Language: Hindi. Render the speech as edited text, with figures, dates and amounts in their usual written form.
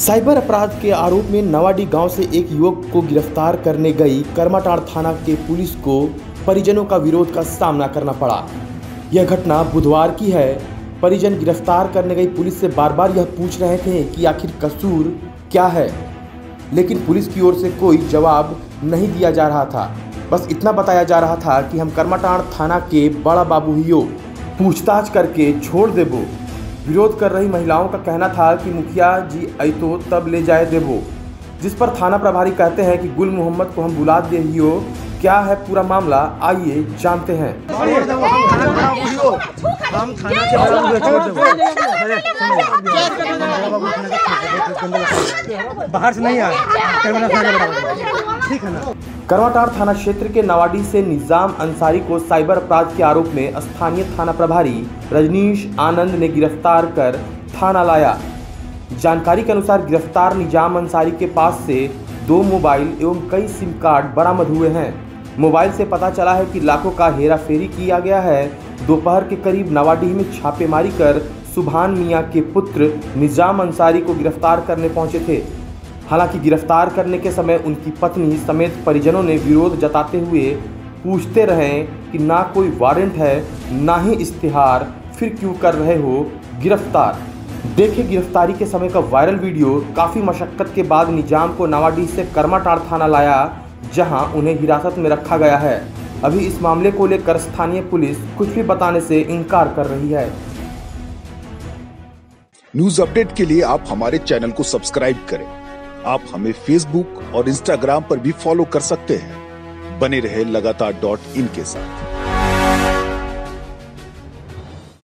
साइबर अपराध के आरोप में नवाडी गांव से एक युवक को गिरफ्तार करने गई कर्माटांड़ थाना के पुलिस को परिजनों का विरोध का सामना करना पड़ा। यह घटना बुधवार की है। परिजन गिरफ्तार करने गई पुलिस से बार बार यह पूछ रहे थे कि आखिर कसूर क्या है, लेकिन पुलिस की ओर से कोई जवाब नहीं दिया जा रहा था। बस इतना बताया जा रहा था कि हम कर्माटांड़ थाना के बड़ा बाबू हियो, पूछताछ करके छोड़ देबो। विरोध कर रही महिलाओं का कहना था कि मुखिया जी आई तो तब ले जाए देबो, जिस पर थाना प्रभारी कहते हैं कि गुल मोहम्मद को हम बुला दे ही हो। क्या है पूरा मामला, आइए जानते हैं। बाहर से नहीं आए, ठीक है ना। कर्माटांड़ थाना क्षेत्र के नवाडी से निजाम अंसारी को साइबर अपराध के आरोप में स्थानीय थाना प्रभारी रजनीश आनंद ने गिरफ्तार कर थाना लाया। जानकारी के अनुसार गिरफ्तार निजाम अंसारी के पास से 2 मोबाइल एवं कई सिम कार्ड बरामद हुए हैं। मोबाइल से पता चला है कि लाखों का हेराफेरी किया गया है। दोपहर के करीब नवाडीह में छापेमारी कर सुभान मिया के पुत्र निजाम अंसारी को गिरफ्तार करने पहुंचे थे। हालांकि गिरफ्तार करने के समय उनकी पत्नी समेत परिजनों ने विरोध जताते हुए पूछते रहे कि ना कोई वारंट है ना ही इश्तिहार, फिर क्यों कर रहे हो गिरफ्तार। देखे गिरफ्तारी के समय का वायरल वीडियो। काफ़ी मशक्कत के बाद निजाम को नवाडीह से कर्माटांड़ थाना लाया, जहां उन्हें हिरासत में रखा गया है। अभी इस मामले को लेकर स्थानीय पुलिस कुछ भी बताने से इनकार कर रही है। न्यूज अपडेट के लिए आप हमारे चैनल को सब्सक्राइब करें। आप हमें फेसबुक और इंस्टाग्राम पर भी फॉलो कर सकते हैं। बने रहे लगातार .in के साथ।